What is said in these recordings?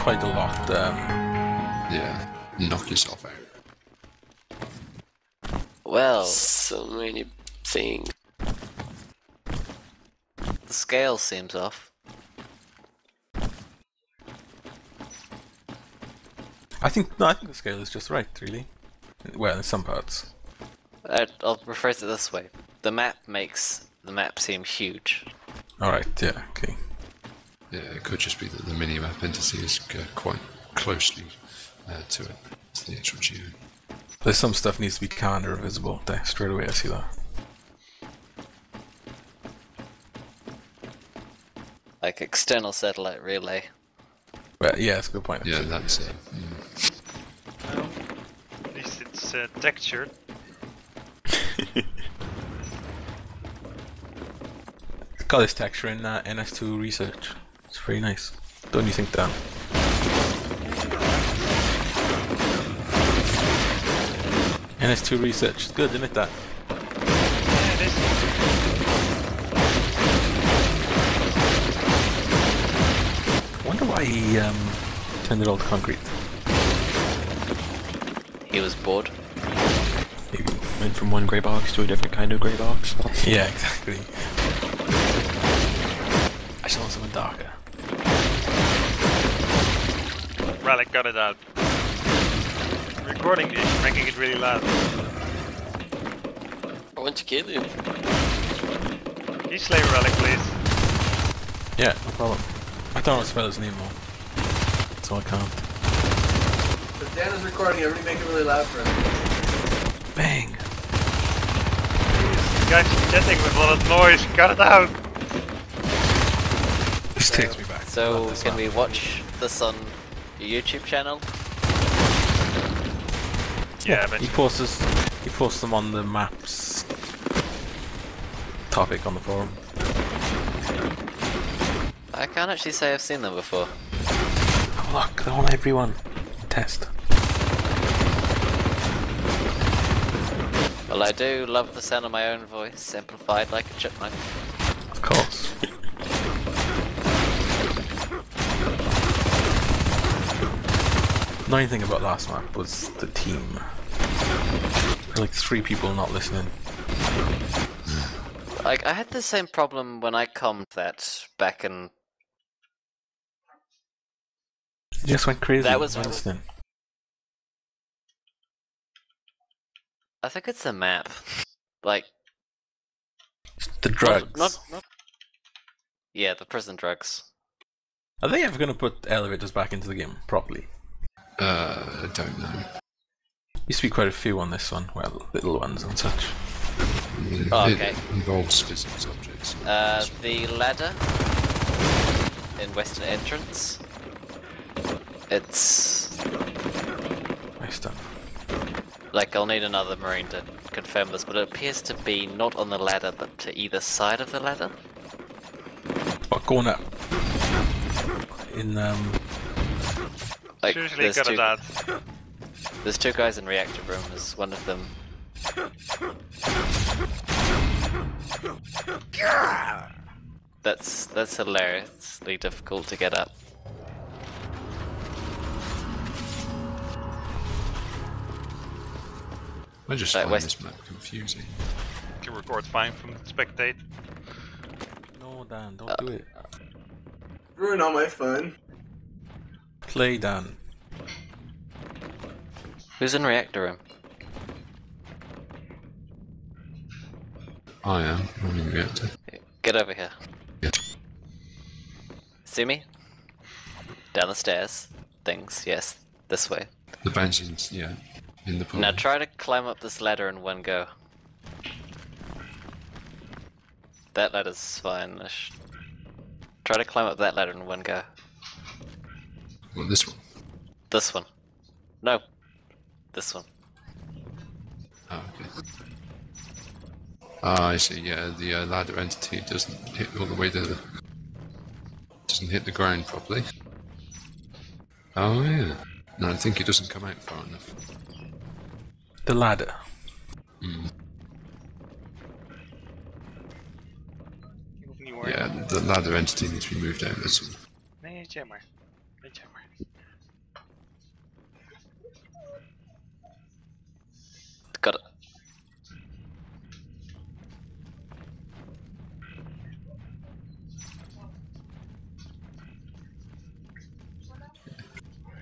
quite a lot. Yeah, knock yourself out. Well, so many things. The scale seems off. I think the scale is just right, really. Well, in some parts. I'll refer to it this way. The map makes the map seem huge. Alright, yeah, okay. Yeah, it could just be that the mini-map entity is quite closely to it, to the actual geo. There's some stuff needs to be kind of visible there, straight away I see that. Like external satellite relay. Well, yeah, that's a good point. Yeah, that's it. Yeah. Well, at least it's textured. Call this texture in NS2 research. It's pretty nice. Don't you think, Dan? NS2 research. It's good, isn't it, Dan? Yeah, it is. I wonder why he turned it all to concrete. He was bored. He went from one grey box to a different kind of grey box. Yeah, exactly. I want something darker. Relic got it out. Recording this, making it really loud. I want to kill him. Can you slay Relic, please? Yeah, no problem. I don't want to spell his name more. So I can't. But Dan is recording, everybody make it really loud for him. Bang! This guy's chatting with a lot of noise, cut it out! Takes me back. So, can we watch this on your YouTube channel? Yeah, but he posts them on the maps topic on the forum. I can't actually say I've seen them before. Oh, look, they're on everyone. Test. Well, I do love the sound of my own voice, amplified like a chipmunk. Of course. The annoying thing about last map was the team. Like 3 people not listening. Like, I had the same problem when I cummed that back in... You just went crazy. That was listening. I think it's the map. Like... The drugs. Not... Yeah, the prison drugs. Are they ever going to put elevators back into the game properly? I don't know. Used to be quite a few on this one. Well, little ones and such. Yeah, oh, okay. It involves physics objects. The ladder in Western Entrance. It's... Nice done. Like, I'll need another Marine to confirm this, but it appears to be not on the ladder, but to either side of the ladder. What corner? In, Like, there's two guys in reactor room, there's one of them. That's hilariously difficult to get up. I just find this map confusing. Can record fine from spectate. No, Dan, don't do it. Ruin all my fun. Play, Dan. Who's in reactor room? I am. I'm in reactor. Get over here. Yeah. See me? Down the stairs. Things, yes. This way. The banshees, yeah. In the pool. Now try to climb up this ladder in one go. That ladder's fine-ish. Try to climb up that ladder in one go. Well, this one. This one. No. This one. Oh, okay. Ah, I see. Yeah, the ladder entity doesn't hit all the way to the... Doesn't hit the ground properly. Oh, yeah. No, I think it doesn't come out far enough. The ladder. Mm. Yeah, the ladder entity needs to be moved out. That's all. Got it.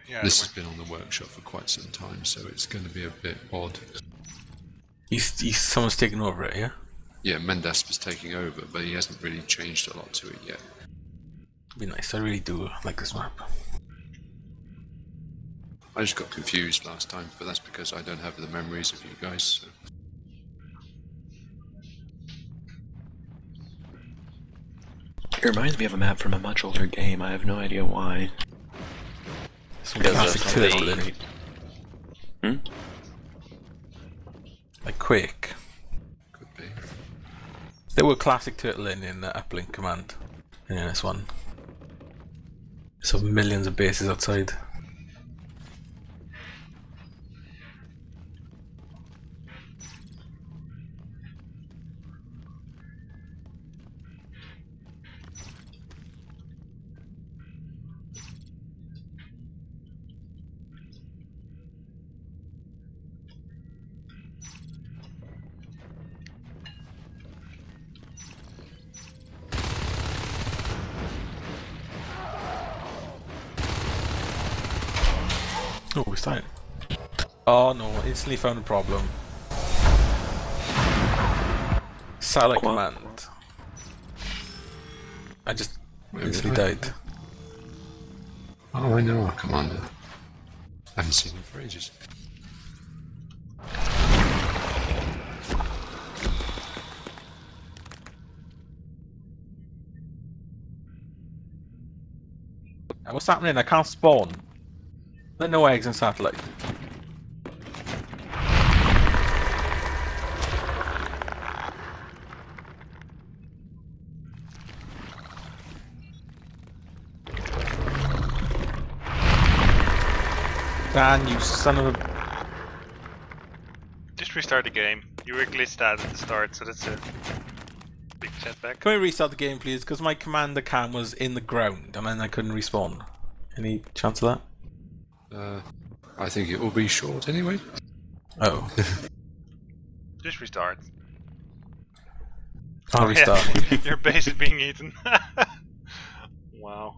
Yeah, this has been on the workshop for quite some time, so it's going to be a bit odd. Someone's taking over it, yeah? Yeah, Mendasp is taking over, but he hasn't really changed a lot to it yet. It'd be nice, I really do like this map. I just got confused last time, but that's because I don't have the memories of you guys, so... It reminds me of a map from a much older game, I have no idea why. Classic Like Quake. Could be. There were classic turtling in the uplink command in NS1. So millions of bases outside. Oh, we started. Oh no, instantly found a problem. Silent command. I just instantly died. Oh, I know our commander. I haven't seen him for ages. What's happening? I can't spawn. There are no eggs in satellite. Dan, you son of a... Just restart the game. You were glitched out at the start, so that's a big setback. Can we restart the game, please? Because my commander cam was in the ground, and then I couldn't respawn. Any chance of that? I think it will be short anyway. Oh. Just restart. I'll restart. Yeah. Your base is being eaten. Wow.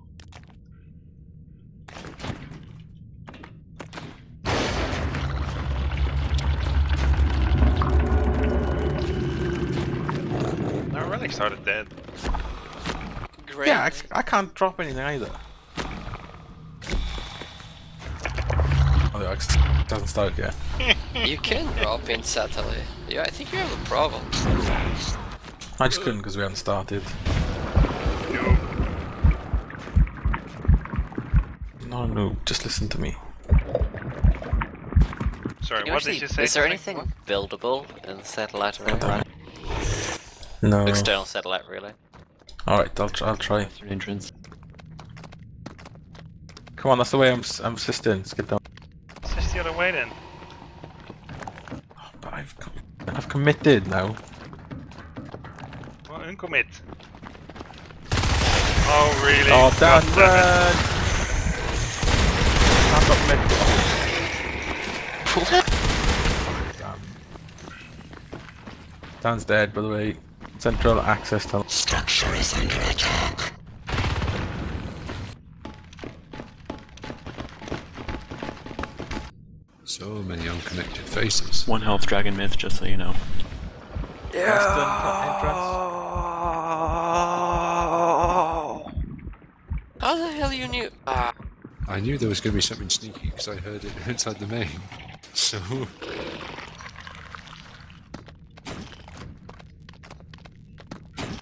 Now Red X started dead. Great. Yeah, I can't drop anything either. It doesn't start yet. You can drop in satellite. Yeah, I think you have a problem. I just couldn't because we haven't started. No. No, just listen to me. Sorry, what did you say? Is there anything buildable in the satellite? No. External satellite relay. Alright, I'll try. Entrance. Come on, that's the way I'm assisting. Let's get down. The other way then. Oh, but I've committed now. Well, uncommit. Oh really? Oh Dan, run! I'm not committed. Oh, damn. Dan's dead, by the way. Central access tunnel. Structure is under attack. So many unconnected faces. One health, Dragon Myth, just so you know. Yeah. How the hell you knew? I knew there was going to be something sneaky because I heard it inside the main. So.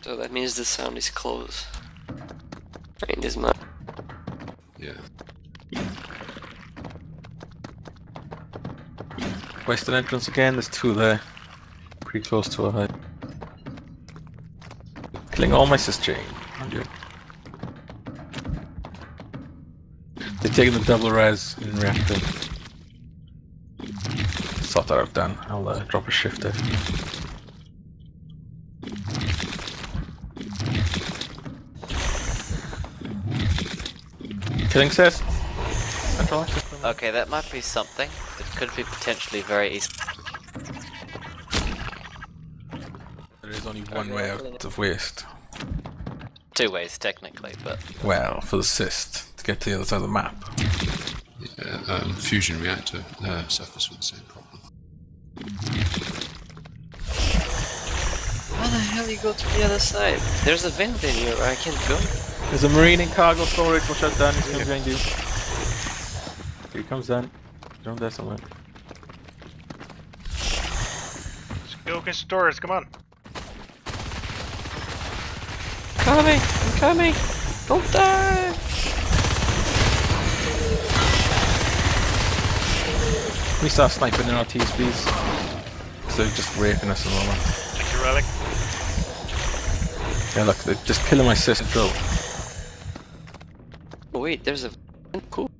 So that means the sound is close. In this map. Yeah. Western entrance again, there's two there. Pretty close to a height. Killing all my sister. They're taking the double res in reactor. Sort that out, Dan. I'll drop a shift there. Killing says. Okay, that might be something. Could be potentially very easy. only one way out of waste. Two ways, technically, but... Well, for the cyst, to get to the other side of the map. Yeah, fusion reactor suffers with the same problem. How the hell you go to the other side? There's a vent in here where I can't go. There's a marine in cargo storage, watch out, Dan, he's behind you. Here comes Dan. Down there somewhere. Let's go against storage, come on. Coming! I'm coming! Don't die! We start sniping in our TSBs. So they're just raping us at the moment. Check your relic. Yeah, look, they're just killing my sister drill. Oh, wait, there's a. Cool.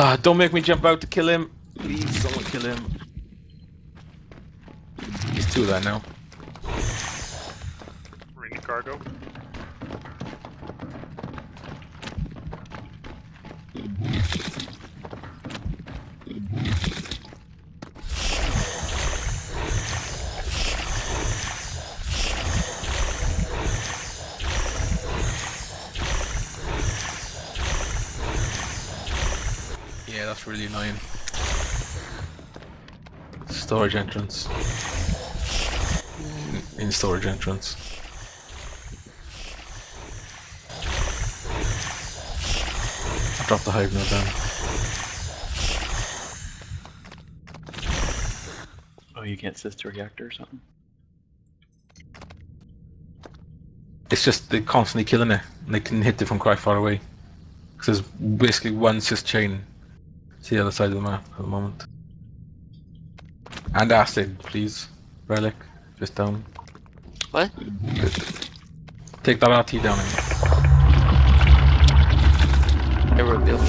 Ah, don't make me jump out to kill him. Please, someone kill him. Two there now. Marine cargo. Yeah, that's really annoying. Storage entrance. In storage entrance. I dropped the hive now down. Oh, you can't sister reactor or something? It's just they're constantly killing it, and they can hit it from quite far away. Because there's basically one cis chain to the other side of the map at the moment. And acid, please. Relic, just down. What? Good. Take that RT down in. Hey, we're building.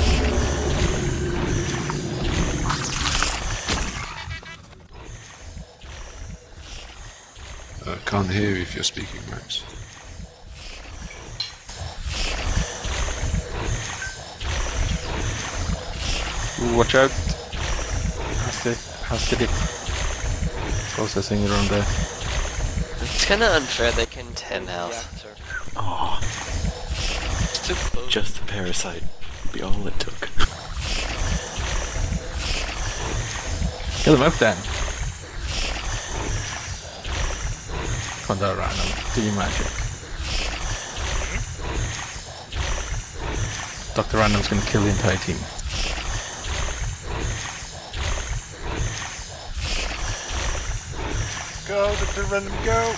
I can't hear you if you're speaking, Max. Ooh, watch out. Acidic processing around there. It's kinda unfair they can 10 health. Oh. Just a parasite would be all it took. Kill him up then. Come on, Dr. Random, do your magic. Dr. Random's gonna kill the entire team. Go, Dr. Random, go!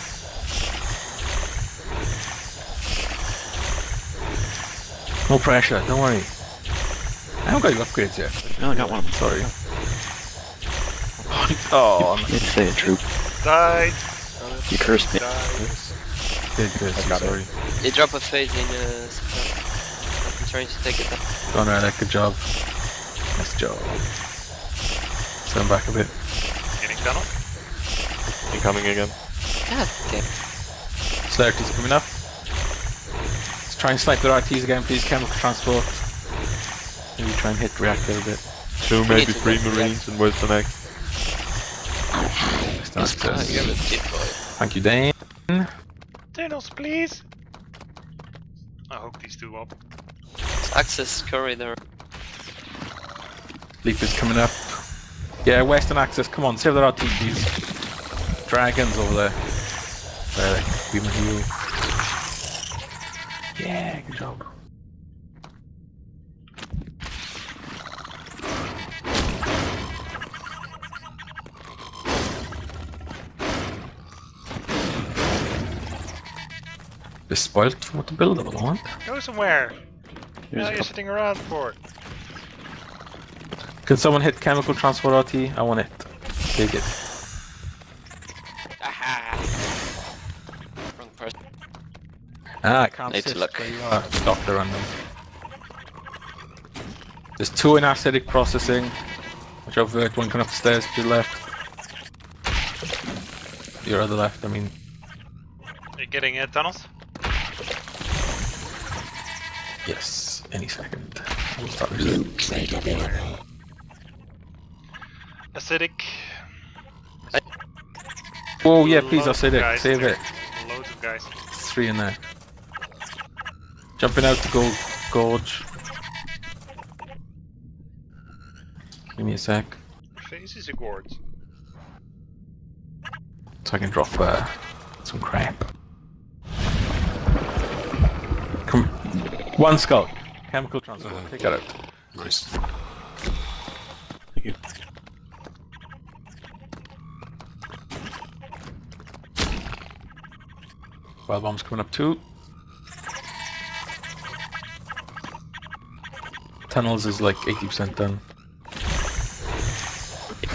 No pressure, don't worry. I haven't got your upgrades yet. No, I got one of them, sorry. Oh, I'm say a troop. Die! You cursed me. Did curse, sorry. You drop a phase in I'm trying to take it down. Gone right, good job. Nice job. Stand back a bit. Getting tunnel? Coming again. God damn. Slayer RT's coming up. Let's try and snipe the RT's again, please. Chemical transport. Maybe try and hit reactor a bit. Two, maybe three marines, and where's the next? Thank you, Dan. Thanos, please. I hope these two up. Access corridor. Leaper's coming up. Yeah, western access. Come on, save the RT, please. Dragons over there. Where are they? Human heal. Yeah, good job. They're spoiled for what to build at the moment. Go somewhere! What are you sitting around for? Can someone hit chemical transport RT? I want it. Take it. Ah, I can't see where you are, Dr. Random. There's two in acidic processing. Watch out for it, one coming up the stairs to your left. Your other left, I mean. Are you getting tunnels? Yes, any second. We'll start with Acidic. Oh yeah, please, acidic. Save it. Loads of guys. Three in there. Jumping out the gold gorge. Give me a sec. Face is a gorge. So I can drop some crap. One skull. Chemical transport. Take it out. Nice. Thank you. Wild bombs coming up too. Tunnels is like 80% done.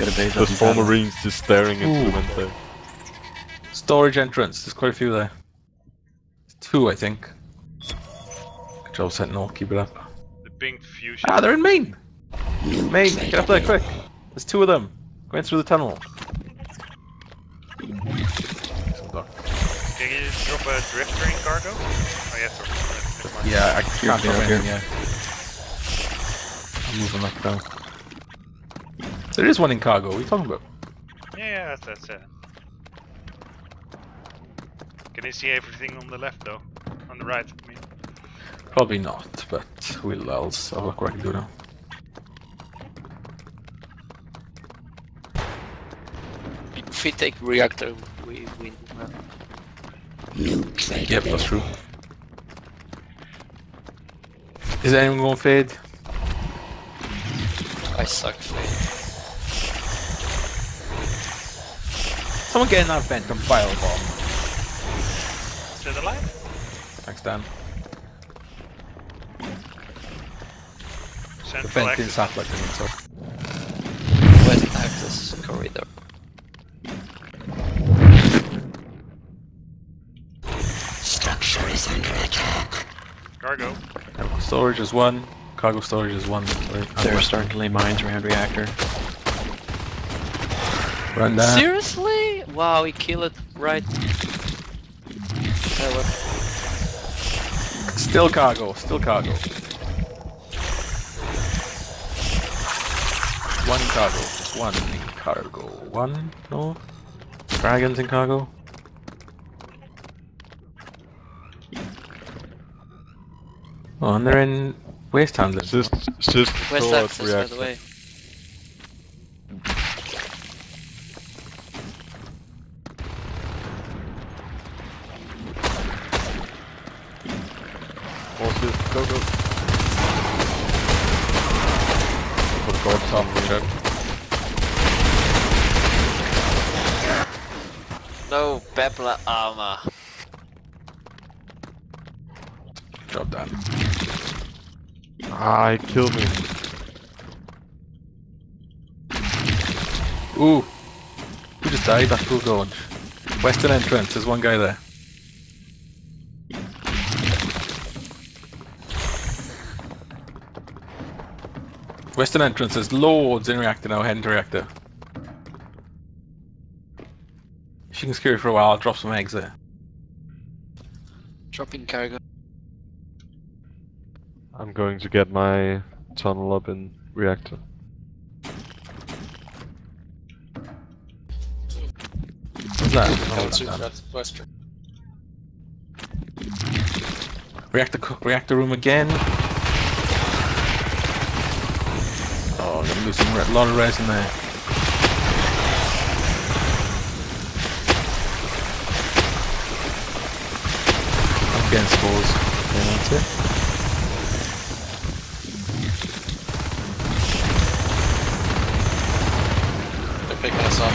There's four marines just staring into the window. Storage entrance. There's quite a few there. Two, I think. Good job, Sentinel. Keep it up. The pink fusion. Ah, they're in main. Main, get up there quick. There's two of them going through the tunnel. Did you drop a drift train cargo? Oh yeah, sorry. Yeah, I can't drop in. Yeah. I'm moving that down. There is one in cargo. What are you talking about? Yeah, that's it. Can you see everything on the left though? On the right, I mean. Probably not, but we'll I'll look what I can do now. If we take reactor, we win. Yep, that's true. Is anyone going fade? I suck fade. Someone get in that vent and fireball. Still alive? Thanks, Dan. The vent in satellite himself. West access corridor. Structure is under attack. Cargo. Storage is one. Cargo storage is one. Sorry. They're starting to lay mines around reactor. Run down. Seriously? Wow, he killed it right. Still cargo. Still cargo. One cargo, just one in cargo. One, no? Dragons in cargo? Oh, and they're in waste handling. Just West access, by the way. Horses, go, go. No Bepla armor. Job done. Ah, it killed me. Ooh. Who just died? That's cool going. Western entrance, there's one guy there. Western entrance, there's loads in reactor now, heading to reactor. If you can secure it for a while, I'll drop some eggs there. Dropping cargo. I'm going to get my tunnel up in reactor. What's that? That's reactor room again. Oh, I'm gonna lose a lot of res in there. I'm getting spores. Okay, that's it. They're picking us up.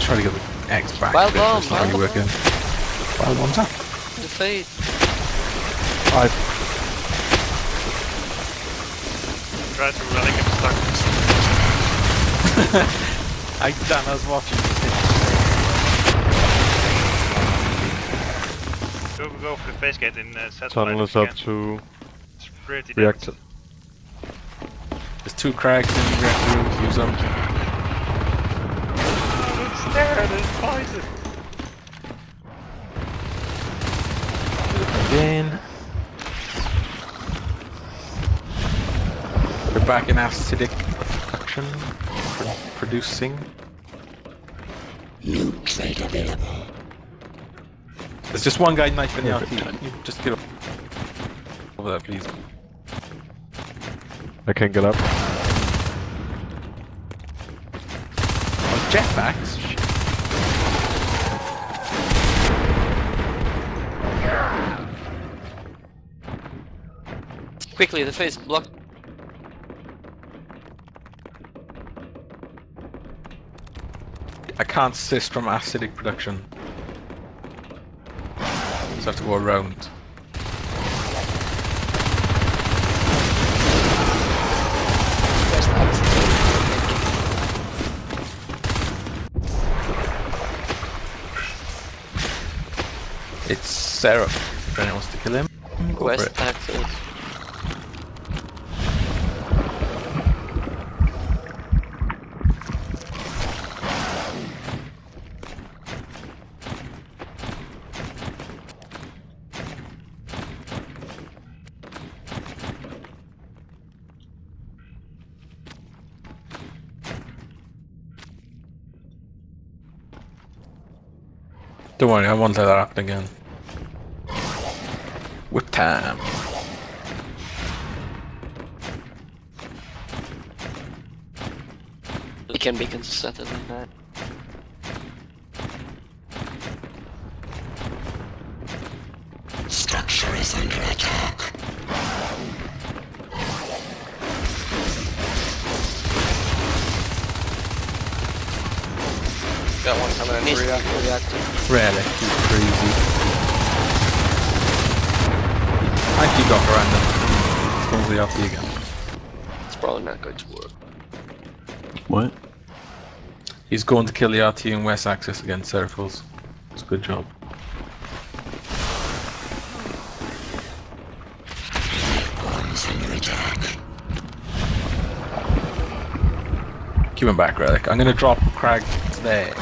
Try to get the X back. Wild bomb. Wild bomb's up. Defeat. Try to relic him stuck. I was watching this thing. So we go for the face gate in satellite. Tunnel is up to reactor. There's two cracks in the reactor room, use them. Oh, it's there, there's poison! Again. back in acidic production. Producing. New trait available. There's just one guy knifing the RT. You just get up. Over there, please. I can't get up. Oh, jetpacks? Shit. Quickly, the face blocked. I can't assist from acidic production. Just have to go around. It's Seraph, if anyone wants to kill him. West taxes. Don't worry, I won't let that happen again. Whip time! We can be consistent like that. Structure is under attack. Got one coming in for reactor. Really? He's crazy. Thank you, Dr. Random. It's going to the RT again. It's probably not going to work. What? He's going to kill the RT in West Axis against Seraphuls. It's a good job. Keep him back, Relic. I'm going to drop Crag there.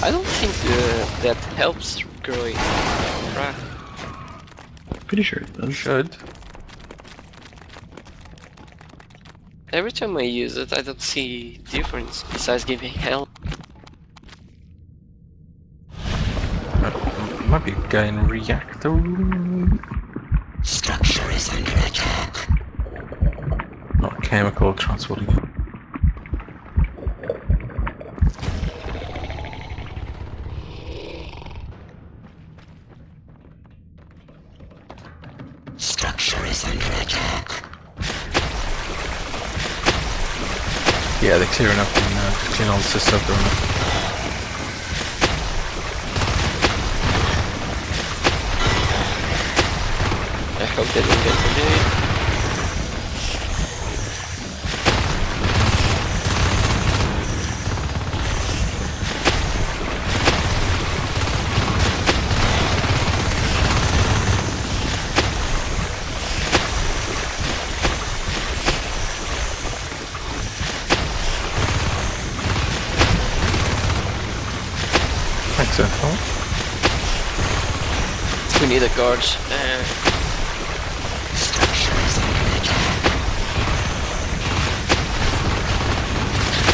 I don't think that helps growing Crag. Pretty sure it does. Should. Every time I use it, I don't see difference besides giving health. Might be a guy in reactor room. Structure is under attack. Not chemical transporting. Structure is under attack. Yeah, they're clearing up and cleaning all the stuff around. I hope they didn't get delayed. Thanks, Ethel. We need a guard.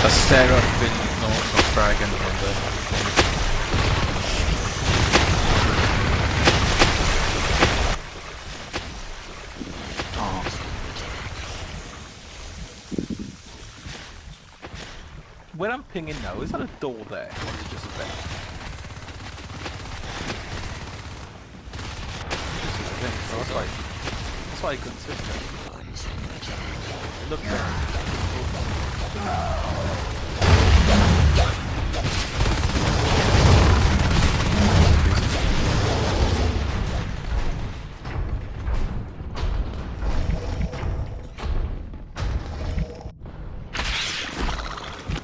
A Seraph in North Dragon on the Where I'm pinging now, is that a door there? Or is it just a bed? That's why I couldn't sit there. Look there.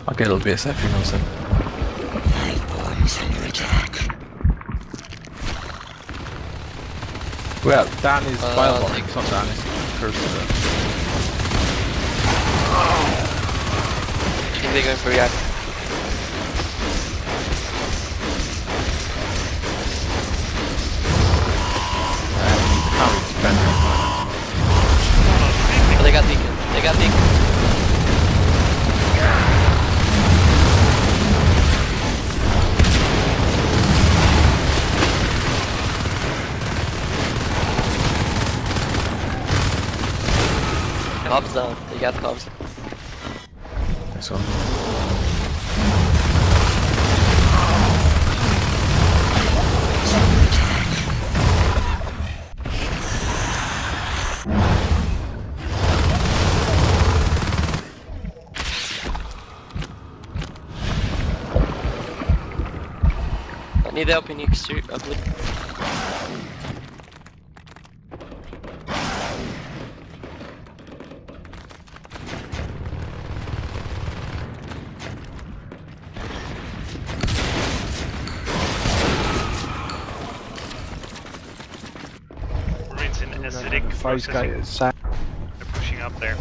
I'll get a little bit of stuff, you know what I'm saying? Well, Dan is Biobot, it's not Dan, it's Cursor. I think they're going for react. cops down. They got cops. Next one. I need help in the exterior. They're pushing up there.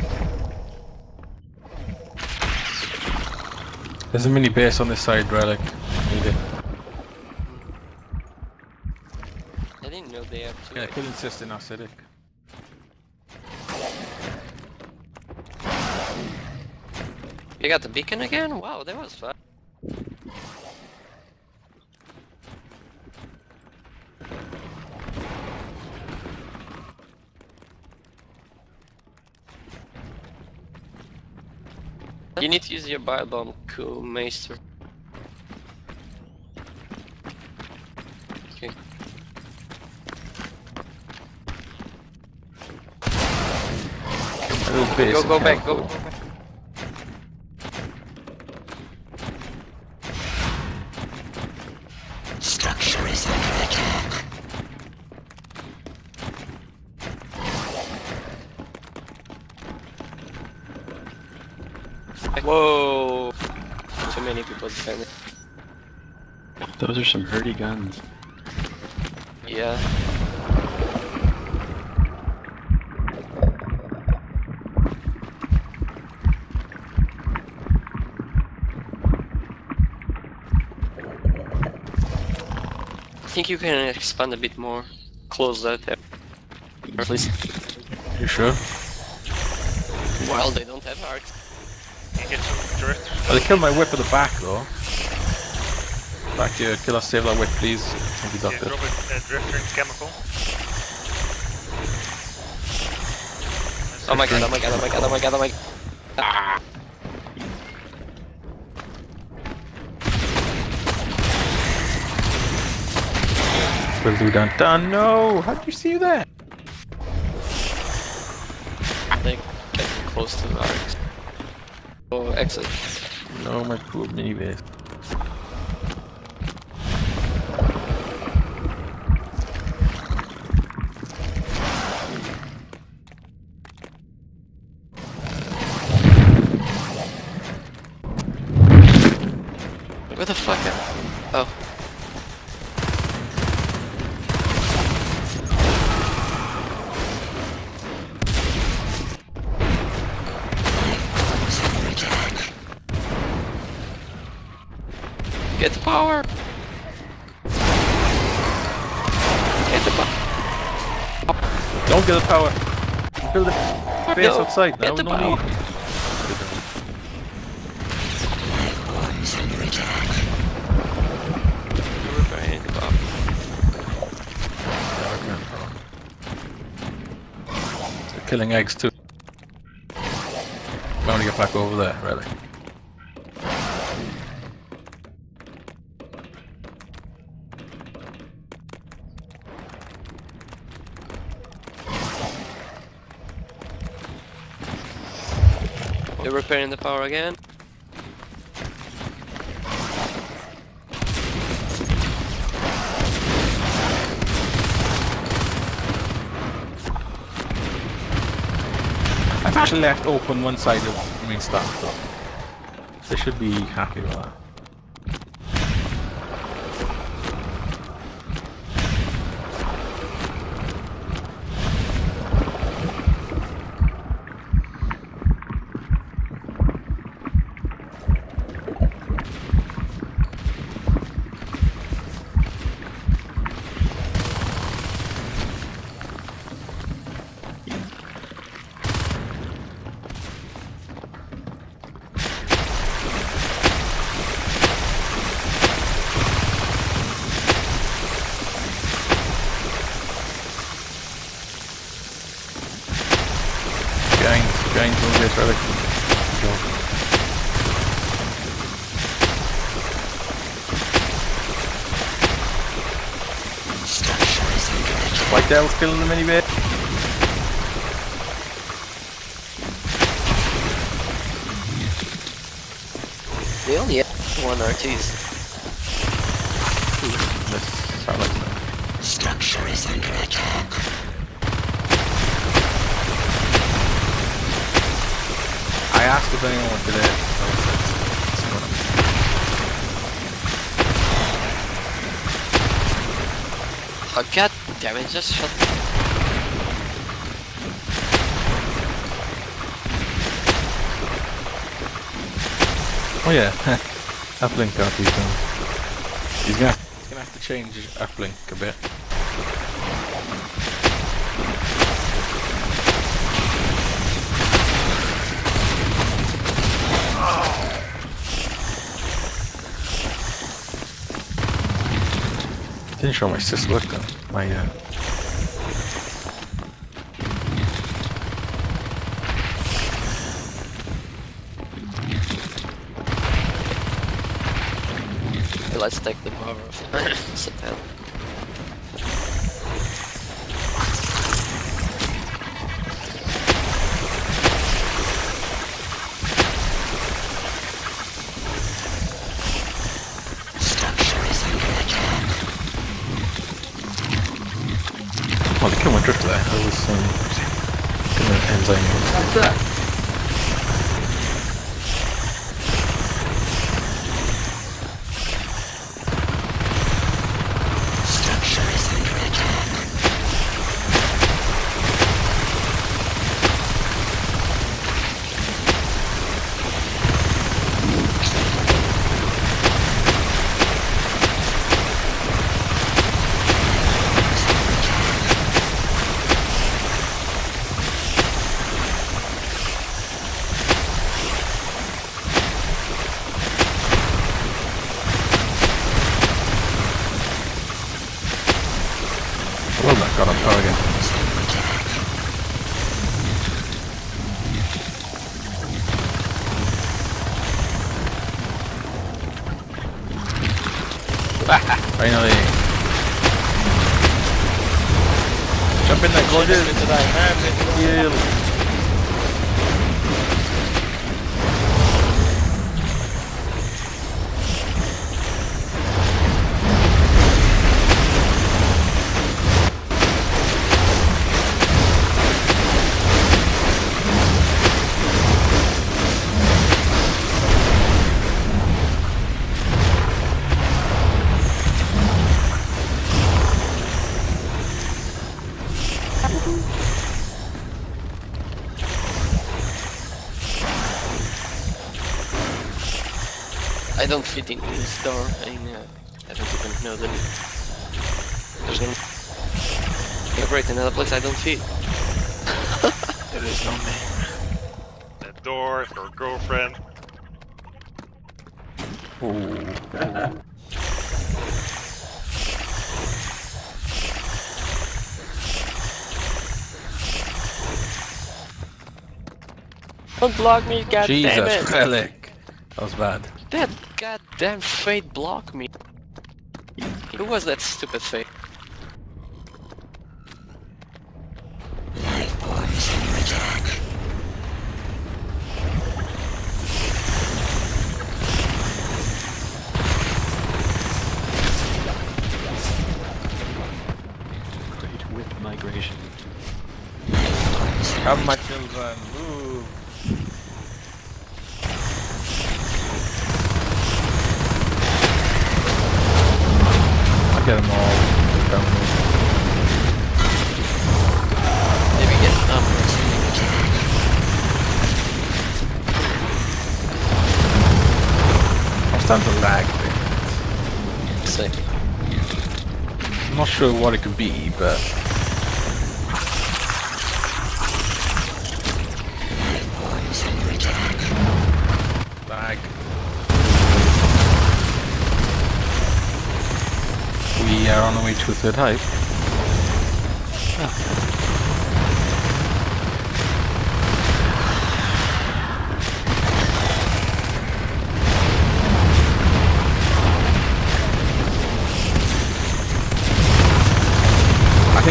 There's a mini base on this side, Relic. Needed. I didn't know they have to. Yeah, I could insist in acidic. You got the beacon again? Wow, that was fun. You need to use your biobomb, cool, Maester. Okay. Go back, go back. Structure is under attack. Whoa! Too many people defending. Those are some hurdy guns. Yeah. I think you can expand a bit more. Close that there. Please. You sure? Well, they don't have arcs. They killed my whip at the back though. Back here, kill us, save that whip please. Thank you, Doctor. Drop a drifter and chemical. Oh my god, oh my god, oh my god, oh my god, oh my god. Ah. Will done done, no! How'd you see that? They get close to the arcs. Oh, exit. No, my poor mini base. Where the fuck am I? Oh. Get the power! Get the power! Don't get the power! Build the base outside now, no need! They're killing eggs too. I'm gonna get back over there, really. They're repairing the power again. I've actually left open one side of the main stack, so they should be happy with that. Relic. No. Like that was killing them anyway. They only have one RTs. Structure is under attack. I asked if anyone wanted it. Oh, god damn it, just shut the Oh yeah, uplink got these guns. He's gonna have to change his uplink a bit. Didn't show my sister look though. My let's take the cover off. Sit down. Finally. Jump in that gorgeous into that hill. I don't fit in this door, I don't even know the there's gonna operate another place I don't fit. There is no man. That door, your girlfriend. Ooh. Don't block me, goddammit! Jesus, Relic! That was bad. That goddamn Fate blocked me. Who was that stupid Fate? Lifeboys under attack. Great with migration. Come my children, move! Get them all. Maybe get them. I'm starting to lag a bit. Sick. I'm not sure what it could be, but lag. We are on the way to a third hive. Oh.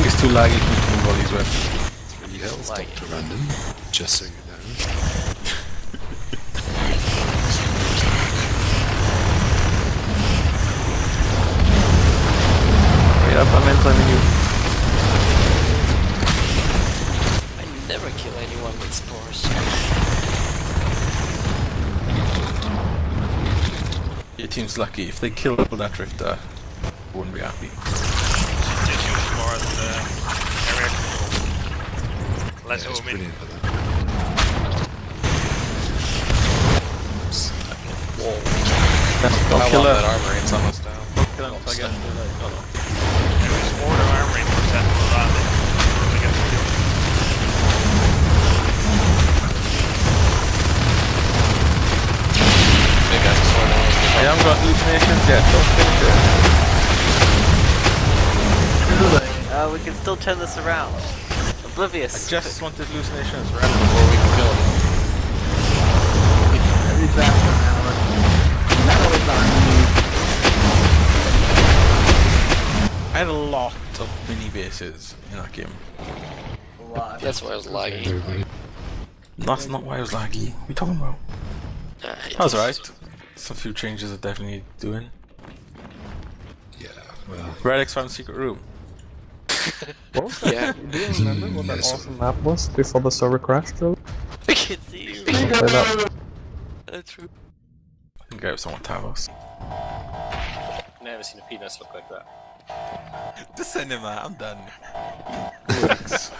think it's too laggy to move all these weapons. 3 health, Dr. Random, just so you know. Wait up, I'm climbing you. I never kill anyone with spores. Your team's lucky, if they kill that drifter, I wouldn't be happy. Let's go in. Don't kill that armory, it's almost down. I haven't got hallucinations yet, don't think so. We can still turn this around. Oblivious. I just wanted hallucinations around before we can kill them. Every bastard now. I had a lot of mini bases in that game. A lot. That's why I was laggy. That's not why I was laggy. What are you talking about? That was alright. Some few changes I definitely need doing. Yeah, well. Red X found secret room. What was that? Yeah. Do you remember what that awesome map was before the server crashed though? I can't see you. That's true. I think I was on Talos. Never seen a penis look like that. Just send him out, I'm done.